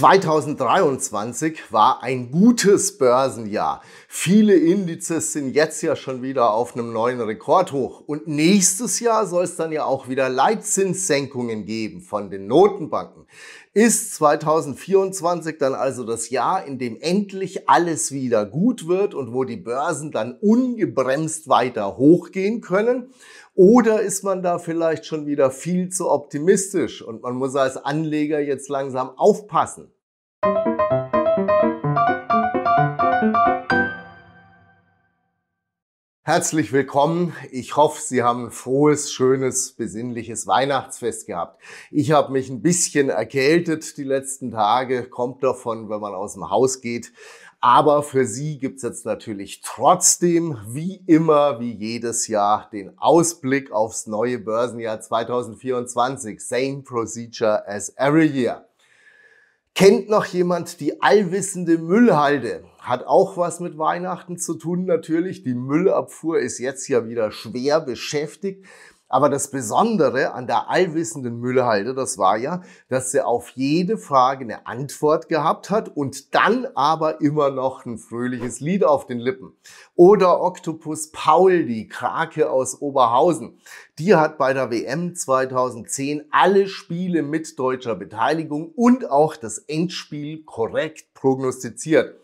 2023 war ein gutes Börsenjahr. Viele Indizes sind jetzt ja schon wieder auf einem neuen Rekordhoch. Und nächstes Jahr soll es dann ja auch wieder Leitzinssenkungen geben von den Notenbanken. Ist 2024 dann also das Jahr, in dem endlich alles wieder gut wird und wo die Börsen dann ungebremst weiter hochgehen können? Oder ist man da vielleicht schon wieder viel zu optimistisch und man muss als Anleger jetzt langsam aufpassen? Herzlich willkommen. Ich hoffe, Sie haben ein frohes, schönes, besinnliches Weihnachtsfest gehabt. Ich habe mich ein bisschen erkältet die letzten Tage, kommt davon, wenn man aus dem Haus geht. Aber für Sie gibt es jetzt natürlich trotzdem, wie immer, wie jedes Jahr, den Ausblick aufs neue Börsenjahr 2024. Same procedure as every year. Kennt noch jemand die allwissende Müllhalde? Hat auch was mit Weihnachten zu tun natürlich. Die Müllabfuhr ist jetzt ja wieder schwer beschäftigt. Aber das Besondere an der allwissenden Müllhalde, das war ja, dass sie auf jede Frage eine Antwort gehabt hat und dann aber immer noch ein fröhliches Lied auf den Lippen. Oder Oktopus Paul, die Krake aus Oberhausen. Die hat bei der WM 2010 alle Spiele mit deutscher Beteiligung und auch das Endspiel korrekt prognostiziert.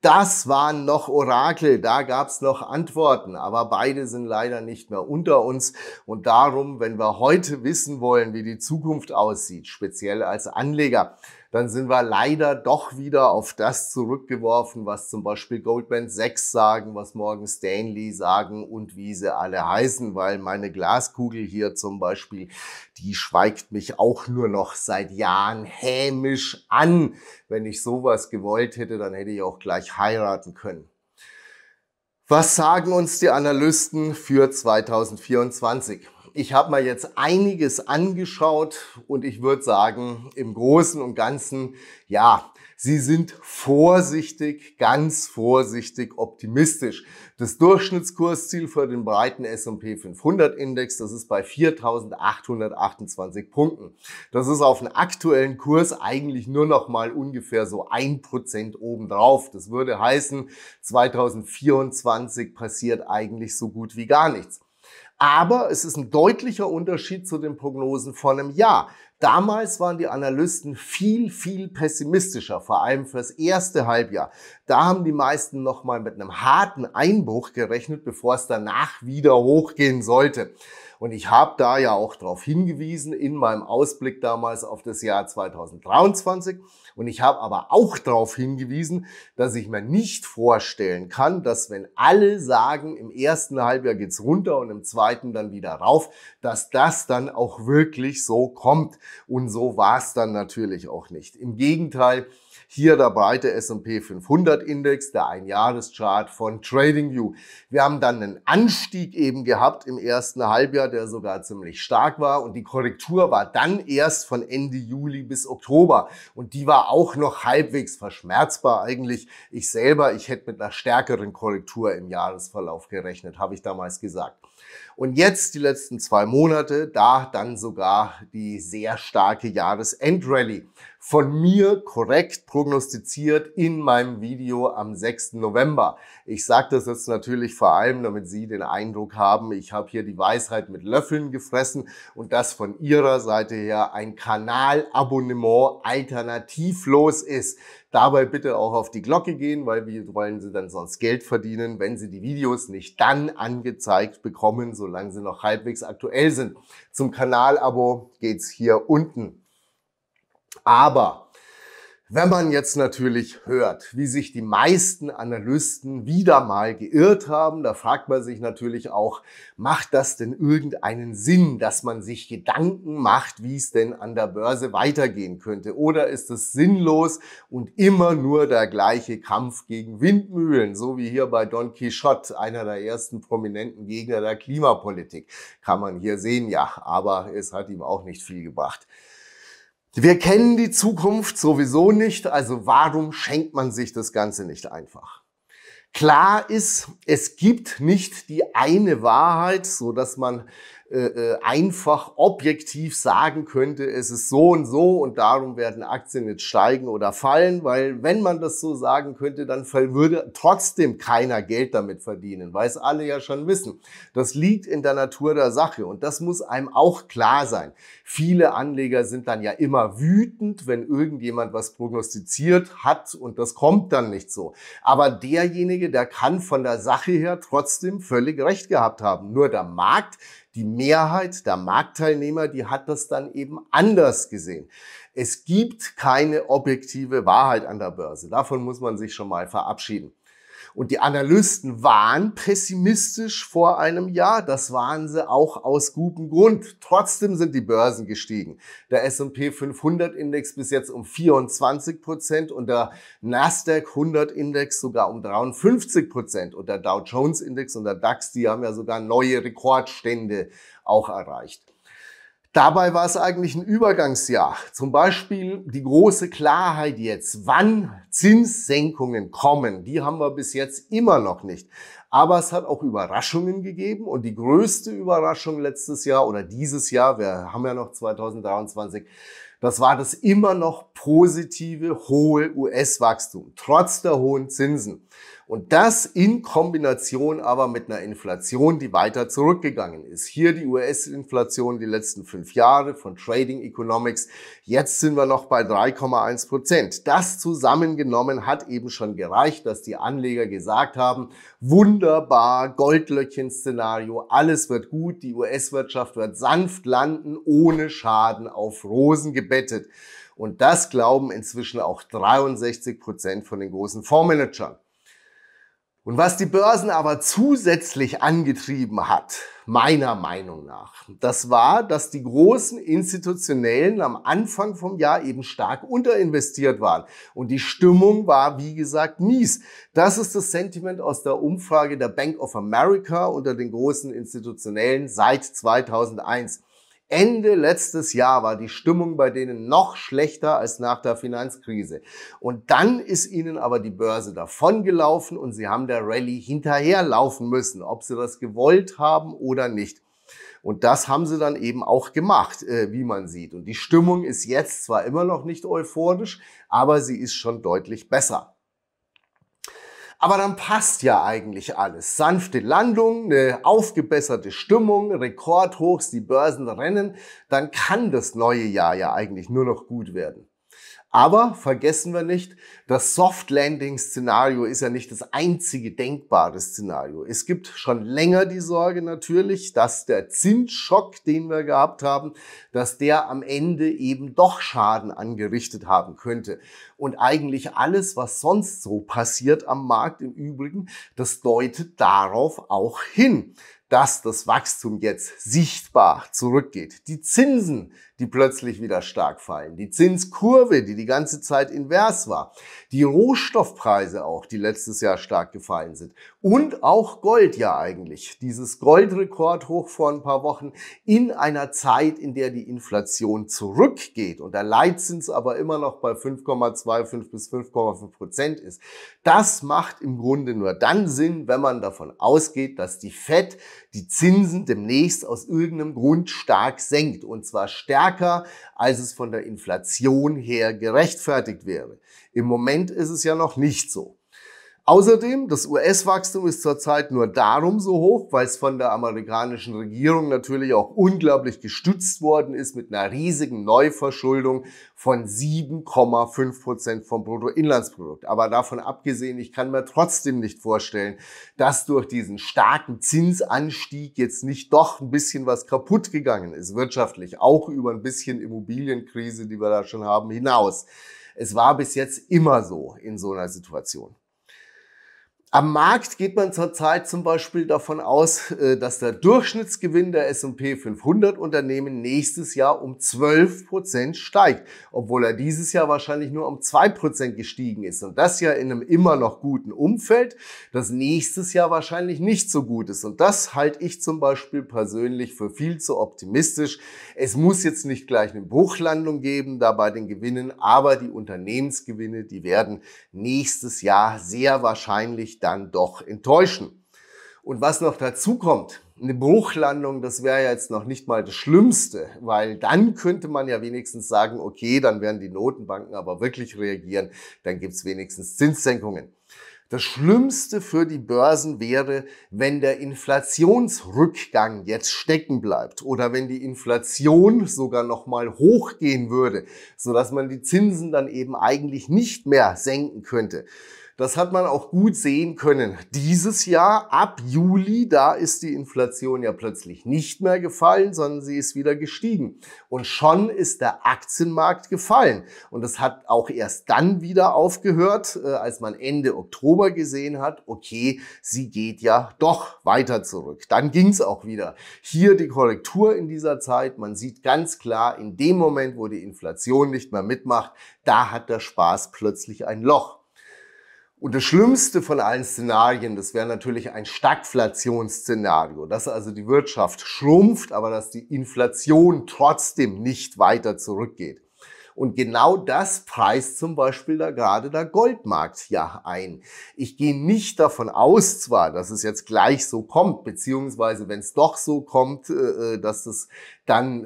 Das waren noch Orakel, da gab es noch Antworten, aber beide sind leider nicht mehr unter uns. Und darum, wenn wir heute wissen wollen, wie die Zukunft aussieht, speziell als Anleger, dann sind wir leider doch wieder auf das zurückgeworfen, was zum Beispiel Goldman Sachs sagen, was Morgan Stanley sagen und wie sie alle heißen, weil meine Glaskugel hier zum Beispiel, die schweigt mich auch nur noch seit Jahren hämisch an. Wenn ich sowas gewollt hätte, dann hätte ich auch gleich heiraten können. Was sagen uns die Analysten für 2024? Ich habe mir jetzt einiges angeschaut und ich würde sagen, im Großen und Ganzen, ja, sie sind vorsichtig, ganz vorsichtig optimistisch. Das Durchschnittskursziel für den breiten S&P 500 Index, das ist bei 4.828 Punkten. Das ist auf den aktuellen Kurs eigentlich nur noch mal ungefähr so 1% obendrauf. Das würde heißen, 2024 passiert eigentlich so gut wie gar nichts. Aber es ist ein deutlicher Unterschied zu den Prognosen vor einem Jahr. Damals waren die Analysten viel, viel pessimistischer, vor allem fürs erste Halbjahr. Da haben die meisten nochmal mit einem harten Einbruch gerechnet, bevor es danach wieder hochgehen sollte. Und ich habe da ja auch darauf hingewiesen in meinem Ausblick damals auf das Jahr 2023. Und ich habe aber auch darauf hingewiesen, dass ich mir nicht vorstellen kann, dass wenn alle sagen, im ersten Halbjahr geht's runter und im zweiten dann wieder rauf, dass das dann auch wirklich so kommt. Und so war es dann natürlich auch nicht. Im Gegenteil, hier der breite S&P 500 Index, der Einjahreschart von TradingView. Wir haben dann einen Anstieg eben gehabt im ersten Halbjahr, der sogar ziemlich stark war. Und die Korrektur war dann erst von Ende Juli bis Oktober. Und die war auch noch halbwegs verschmerzbar eigentlich. Ich hätte mit einer stärkeren Korrektur im Jahresverlauf gerechnet, habe ich damals gesagt. Und jetzt die letzten 2 Monate, da dann sogar die sehr starke Jahresendrallye. Von mir korrekt prognostiziert in meinem Video am 6. November. Ich sage das jetzt natürlich vor allem, damit Sie den Eindruck haben, ich habe hier die Weisheit mit Löffeln gefressen und dass von Ihrer Seite her ein Kanalabonnement alternativlos ist. Dabei bitte auch auf die Glocke gehen, weil wie wollen Sie dann sonst Geld verdienen, wenn Sie die Videos nicht dann angezeigt bekommen, solange sie noch halbwegs aktuell sind. Zum Kanalabo geht's hier unten. Aber wenn man jetzt natürlich hört, wie sich die meisten Analysten wieder mal geirrt haben, da fragt man sich natürlich auch, macht das denn irgendeinen Sinn, dass man sich Gedanken macht, wie es denn an der Börse weitergehen könnte? Oder ist es sinnlos und immer nur der gleiche Kampf gegen Windmühlen, so wie hier bei Don Quichotte, einer der ersten prominenten Gegner der Klimapolitik? Kann man hier sehen, ja, aber es hat ihm auch nicht viel gebracht. Wir kennen die Zukunft sowieso nicht, also warum schenkt man sich das Ganze nicht einfach? Klar ist, es gibt nicht die eine Wahrheit, so dass man einfach objektiv sagen könnte, es ist so und so und darum werden Aktien jetzt steigen oder fallen, weil wenn man das so sagen könnte, dann würde trotzdem keiner Geld damit verdienen, weil es alle ja schon wissen. Das liegt in der Natur der Sache und das muss einem auch klar sein. Viele Anleger sind dann ja immer wütend, wenn irgendjemand was prognostiziert hat und das kommt dann nicht so. Aber derjenige, der kann von der Sache her trotzdem völlig recht gehabt haben. Nur der Markt, die Mehrheit der Marktteilnehmer, die hat das dann eben anders gesehen. Es gibt keine objektive Wahrheit an der Börse. Davon muss man sich schon mal verabschieden. Und die Analysten waren pessimistisch vor einem Jahr. Das waren sie auch aus gutem Grund. Trotzdem sind die Börsen gestiegen. Der S&P 500 Index bis jetzt um 24% und der Nasdaq 100 Index sogar um 53% und der Dow Jones Index und der DAX, die haben ja sogar neue Rekordstände auch erreicht. Dabei war es eigentlich ein Übergangsjahr. Zum Beispiel die große Klarheit jetzt, wann Zinssenkungen kommen, die haben wir bis jetzt immer noch nicht. Aber es hat auch Überraschungen gegeben und die größte Überraschung letztes Jahr oder dieses Jahr, wir haben ja noch 2023, das war das immer noch positive, hohe US-Wachstum, trotz der hohen Zinsen. Und das in Kombination aber mit einer Inflation, die weiter zurückgegangen ist. Hier die US-Inflation die letzten 5 Jahre von Trading Economics. Jetzt sind wir noch bei 3,1%. Das zusammengenommen hat eben schon gereicht, dass die Anleger gesagt haben, wunderbar, Goldlöckchen-Szenario, alles wird gut, die US-Wirtschaft wird sanft landen, ohne Schaden, auf Rosen gebettet. Und das glauben inzwischen auch 63% von den großen Fondsmanagern. Und was die Börsen aber zusätzlich angetrieben hat, meiner Meinung nach, das war, dass die großen Institutionellen am Anfang vom Jahr eben stark unterinvestiert waren. Und die Stimmung war, wie gesagt, mies. Das ist das Sentiment aus der Umfrage der Bank of America unter den großen Institutionellen seit 2001. Ende letztes Jahr war die Stimmung bei denen noch schlechter als nach der Finanzkrise. Und dann ist ihnen aber die Börse davongelaufen und sie haben der Rallye hinterherlaufen müssen, ob sie das gewollt haben oder nicht. Und das haben sie dann eben auch gemacht, wie man sieht. Und die Stimmung ist jetzt zwar immer noch nicht euphorisch, aber sie ist schon deutlich besser. Aber dann passt ja eigentlich alles. Sanfte Landung, eine aufgebesserte Stimmung, Rekordhochs, die Börsen rennen. Dann kann das neue Jahr ja eigentlich nur noch gut werden. Aber vergessen wir nicht, das Soft-Landing-Szenario ist ja nicht das einzige denkbare Szenario. Es gibt schon länger die Sorge natürlich, dass der Zinsschock, den wir gehabt haben, dass der am Ende eben doch Schaden angerichtet haben könnte. Und eigentlich alles, was sonst so passiert am Markt im Übrigen, das deutet darauf auch hin, dass das Wachstum jetzt sichtbar zurückgeht. Die Zinsen, die plötzlich wieder stark fallen. Die Zinskurve, die die ganze Zeit invers war. Die Rohstoffpreise auch, die letztes Jahr stark gefallen sind. Und auch Gold ja eigentlich. Dieses Goldrekordhoch vor ein paar Wochen in einer Zeit, in der die Inflation zurückgeht und der Leitzins aber immer noch bei 5,25 bis 5,5% ist. Das macht im Grunde nur dann Sinn, wenn man davon ausgeht, dass die Fed die Zinsen demnächst aus irgendeinem Grund stark senkt. Und zwar stärker, als es von der Inflation her gerechtfertigt wäre. Im Moment ist es ja noch nicht so. Außerdem, das US-Wachstum ist zurzeit nur darum so hoch, weil es von der amerikanischen Regierung natürlich auch unglaublich gestützt worden ist mit einer riesigen Neuverschuldung von 7,5% vom Bruttoinlandsprodukt. Aber davon abgesehen, ich kann mir trotzdem nicht vorstellen, dass durch diesen starken Zinsanstieg jetzt nicht doch ein bisschen was kaputt gegangen ist, wirtschaftlich, auch über ein bisschen Immobilienkrise, die wir da schon haben, hinaus. Es war bis jetzt immer so in so einer Situation. Am Markt geht man zurzeit zum Beispiel davon aus, dass der Durchschnittsgewinn der S&P 500 Unternehmen nächstes Jahr um 12% steigt, obwohl er dieses Jahr wahrscheinlich nur um 2% gestiegen ist. Und das ja in einem immer noch guten Umfeld, das nächstes Jahr wahrscheinlich nicht so gut ist. Und das halte ich zum Beispiel persönlich für viel zu optimistisch. Es muss jetzt nicht gleich eine Bruchlandung geben, da bei den Gewinnen, aber die Unternehmensgewinne, die werden nächstes Jahr sehr wahrscheinlich dann doch enttäuschen. Und was noch dazu kommt, Eine Bruchlandung, das wäre ja jetzt noch nicht mal das Schlimmste, weil dann könnte man ja wenigstens sagen, okay, dann werden die Notenbanken aber wirklich reagieren, dann gibt es wenigstens Zinssenkungen. Das Schlimmste für die Börsen wäre, wenn der Inflationsrückgang jetzt stecken bleibt oder wenn die Inflation sogar nochmal hochgehen würde, sodass man die Zinsen dann eben eigentlich nicht mehr senken könnte. Das hat man auch gut sehen können. Dieses Jahr, ab Juli, da ist die Inflation ja plötzlich nicht mehr gefallen, sondern sie ist wieder gestiegen. Und schon ist der Aktienmarkt gefallen. Und das hat auch erst dann wieder aufgehört, als man Ende Oktober gesehen hat, okay, sie geht ja doch weiter zurück. Dann ging es auch wieder. Hier die Korrektur in dieser Zeit. Man sieht ganz klar, in dem Moment, wo die Inflation nicht mehr mitmacht, da hat der Spaß plötzlich ein Loch. Und das Schlimmste von allen Szenarien, das wäre natürlich ein Stagflationsszenario, dass also die Wirtschaft schrumpft, aber dass die Inflation trotzdem nicht weiter zurückgeht. Und genau das preist zum Beispiel da gerade der Goldmarkt ja ein. Ich gehe nicht davon aus zwar, dass es jetzt gleich so kommt, beziehungsweise wenn es doch so kommt, dass das dann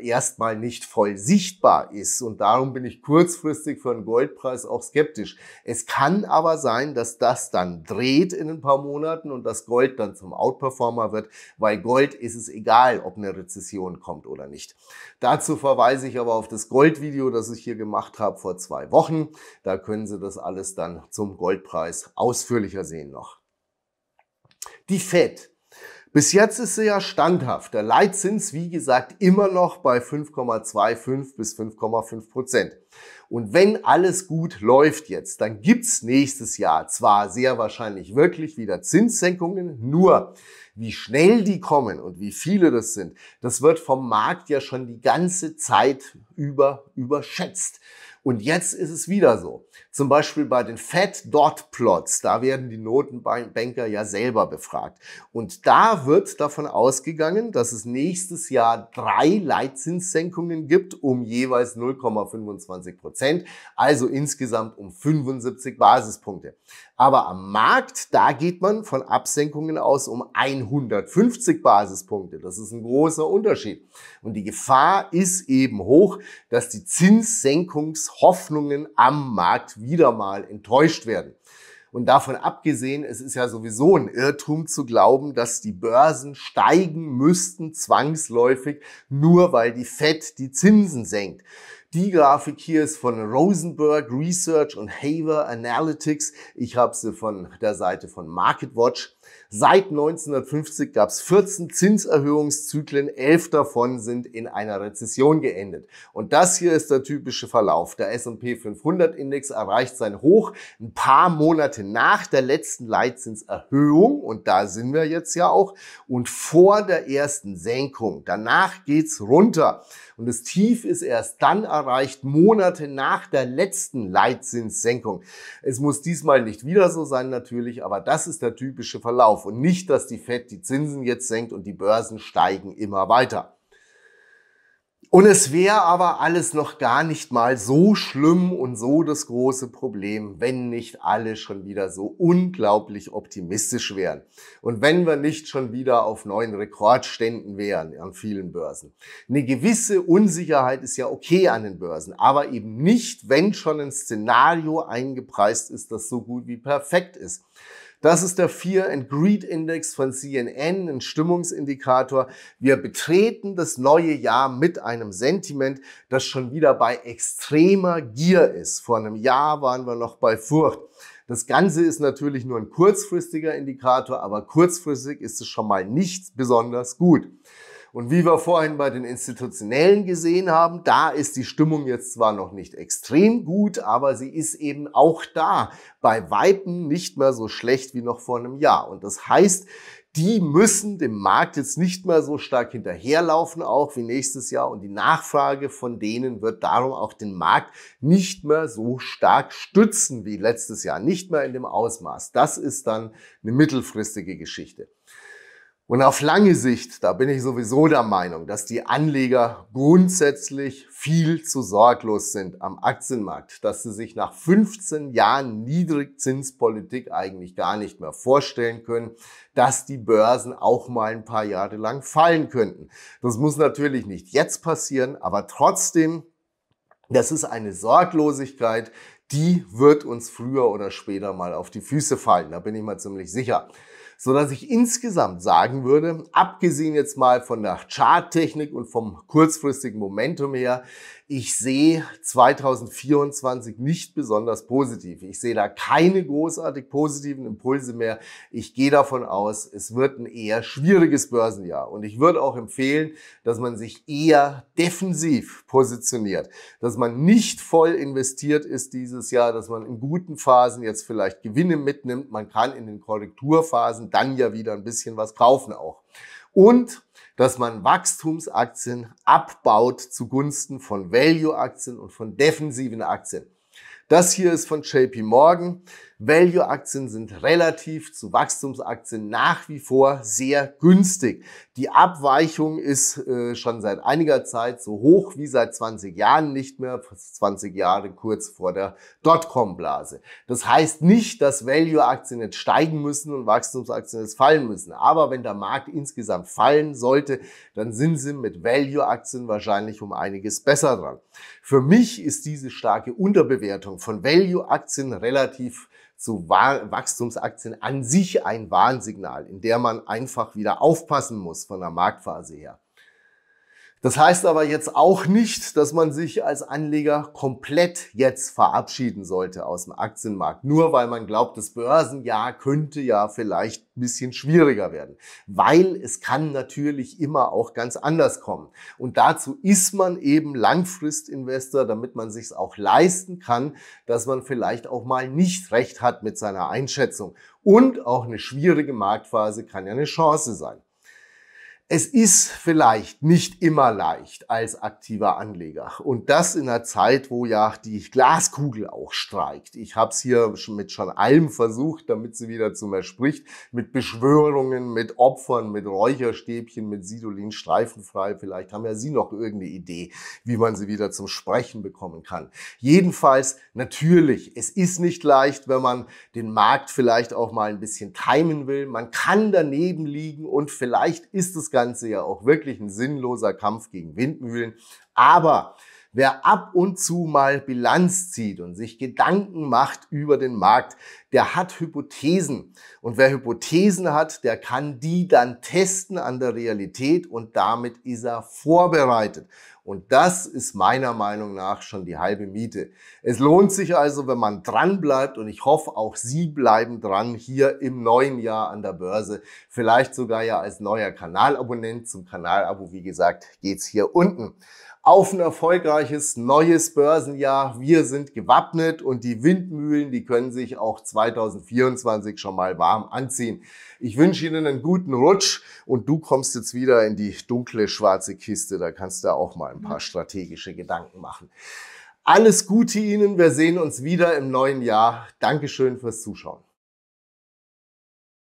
erstmal nicht voll sichtbar ist. Und darum bin ich kurzfristig für einen Goldpreis auch skeptisch. Es kann aber sein, dass das dann dreht in ein paar Monaten und dass Gold dann zum Outperformer wird, weil Gold ist es egal, ob eine Rezession kommt oder nicht. Dazu verweise ich aber auf das Goldvideo, das ich hier gemacht habe vor 2 Wochen. Da können Sie das alles dann zum Goldpreis ausführlicher sehen noch. Die Fed. Bis jetzt ist sie ja standhaft. Der Leitzins, wie gesagt, immer noch bei 5,25 bis 5,5%. Und wenn alles gut läuft jetzt, dann gibt es nächstes Jahr zwar sehr wahrscheinlich wirklich wieder Zinssenkungen, nur wie schnell die kommen und wie viele das sind, das wird vom Markt ja schon die ganze Zeit überschätzt. Und jetzt ist es wieder so. Zum Beispiel bei den Fed-Dot-Plots, da werden die Notenbanker ja selber befragt. Und da wird davon ausgegangen, dass es nächstes Jahr 3 Leitzinssenkungen gibt, um jeweils 0,25%, also insgesamt um 75 Basispunkte. Aber am Markt, da geht man von Absenkungen aus um 150 Basispunkte. Das ist ein großer Unterschied. Und die Gefahr ist eben hoch, dass die Zinssenkungshoffnungen am Markt wieder mal enttäuscht werden. Und davon abgesehen, es ist ja sowieso ein Irrtum zu glauben, dass die Börsen steigen müssten zwangsläufig, nur weil die Fed die Zinsen senkt. Die Grafik hier ist von Rosenberg Research und Haver Analytics. Ich habe sie von der Seite von MarketWatch. Seit 1950 gab es 14 Zinserhöhungszyklen, 11 davon sind in einer Rezession geendet. Und das hier ist der typische Verlauf. Der S&P 500 Index erreicht sein Hoch ein paar Monate nach der letzten Leitzinserhöhung, und da sind wir jetzt ja auch, und vor der ersten Senkung. Danach geht's runter. Und das Tief ist erst dann erreicht, Monate nach der letzten Leitzinssenkung. Es muss diesmal nicht wieder so sein natürlich, aber das ist der typische Verlauf. Und nicht, dass die Fed die Zinsen jetzt senkt und die Börsen steigen immer weiter. Und es wäre aber alles noch gar nicht mal so schlimm und so das große Problem, wenn nicht alle schon wieder so unglaublich optimistisch wären. Und wenn wir nicht schon wieder auf neuen Rekordständen wären an vielen Börsen. Eine gewisse Unsicherheit ist ja okay an den Börsen, aber eben nicht, wenn schon ein Szenario eingepreist ist, das so gut wie perfekt ist. Das ist der Fear and Greed Index von CNN, ein Stimmungsindikator. Wir betreten das neue Jahr mit einem Sentiment, das schon wieder bei extremer Gier ist. Vor einem Jahr waren wir noch bei Furcht. Das Ganze ist natürlich nur ein kurzfristiger Indikator, aber kurzfristig ist es schon mal nicht besonders gut. Und wie wir vorhin bei den Institutionellen gesehen haben, da ist die Stimmung jetzt zwar noch nicht extrem gut, aber sie ist eben auch da bei Weitem nicht mehr so schlecht wie noch vor einem Jahr. Und das heißt, die müssen dem Markt jetzt nicht mehr so stark hinterherlaufen, auch wie nächstes Jahr. Und die Nachfrage von denen wird darum auch den Markt nicht mehr so stark stützen wie letztes Jahr. Nicht mehr in dem Ausmaß. Das ist dann eine mittelfristige Geschichte. Und auf lange Sicht, da bin ich sowieso der Meinung, dass die Anleger grundsätzlich viel zu sorglos sind am Aktienmarkt, dass sie sich nach 15 Jahren Niedrigzinspolitik eigentlich gar nicht mehr vorstellen können, dass die Börsen auch mal ein paar Jahre lang fallen könnten. Das muss natürlich nicht jetzt passieren, aber trotzdem, das ist eine Sorglosigkeit, die wird uns früher oder später mal auf die Füße fallen, da bin ich mir ziemlich sicher. So dass ich insgesamt sagen würde, abgesehen jetzt mal von der Charttechnik und vom kurzfristigen Momentum her, ich sehe 2024 nicht besonders positiv. Ich sehe da keine großartig positiven Impulse mehr. Ich gehe davon aus, es wird ein eher schwieriges Börsenjahr. Und ich würde auch empfehlen, dass man sich eher defensiv positioniert, dass man nicht voll investiert ist dieses Jahr, dass man in guten Phasen jetzt vielleicht Gewinne mitnimmt. Man kann in den Korrekturphasen dann ja wieder ein bisschen was kaufen auch. Und dass man Wachstumsaktien abbaut zugunsten von Value-Aktien und von defensiven Aktien. Das hier ist von JP Morgan. Value-Aktien sind relativ zu Wachstumsaktien nach wie vor sehr günstig. Die Abweichung ist schon seit einiger Zeit so hoch wie seit 20 Jahren nicht mehr, 20 Jahre kurz vor der Dotcom-Blase. Das heißt nicht, dass Value-Aktien jetzt steigen müssen und Wachstumsaktien jetzt fallen müssen. Aber wenn der Markt insgesamt fallen sollte, dann sind sie mit Value-Aktien wahrscheinlich um einiges besser dran. Für mich ist diese starke Unterbewertung von Value-Aktien relativ zu Wachstumsaktien an sich ein Warnsignal, in der man einfach wieder aufpassen muss von der Marktphase her. Das heißt aber jetzt auch nicht, dass man sich als Anleger komplett jetzt verabschieden sollte aus dem Aktienmarkt, nur weil man glaubt, das Börsenjahr könnte ja vielleicht ein bisschen schwieriger werden, weil es kann natürlich immer auch ganz anders kommen. Und dazu ist man eben Langfristinvestor, damit man sich es auch leisten kann, dass man vielleicht auch mal nicht recht hat mit seiner Einschätzung. Und auch eine schwierige Marktphase kann ja eine Chance sein. Es ist vielleicht nicht immer leicht als aktiver Anleger und das in einer Zeit, wo ja die Glaskugel auch streikt. Ich habe es hier mit schon allem versucht, damit sie wieder zu mir spricht, mit Beschwörungen, mit Opfern, mit Räucherstäbchen, mit Sidolin streifenfrei. Vielleicht haben ja Sie noch irgendeine Idee, wie man sie wieder zum Sprechen bekommen kann. Jedenfalls natürlich, es ist nicht leicht, wenn man den Markt vielleicht auch mal ein bisschen timen will. Man kann daneben liegen und vielleicht ist es gar Ganze ja auch wirklich ein sinnloser Kampf gegen Windmühlen. Aber wer ab und zu mal Bilanz zieht und sich Gedanken macht über den Markt, der hat Hypothesen. Und wer Hypothesen hat, der kann die dann testen an der Realität und damit ist er vorbereitet. Und das ist meiner Meinung nach schon die halbe Miete. Es lohnt sich also, wenn man dran bleibt und ich hoffe, auch Sie bleiben dran hier im neuen Jahr an der Börse. Vielleicht sogar ja als neuer Kanalabonnent. Zum Kanalabo, wie gesagt, geht's hier unten. Auf ein erfolgreiches neues Börsenjahr. Wir sind gewappnet und die Windmühlen, die können sich auch 2024 schon mal warm anziehen. Ich wünsche Ihnen einen guten Rutsch und du kommst jetzt wieder in die dunkle schwarze Kiste. Da kannst du auch mal ein paar strategische Gedanken machen. Alles Gute Ihnen. Wir sehen uns wieder im neuen Jahr. Dankeschön fürs Zuschauen.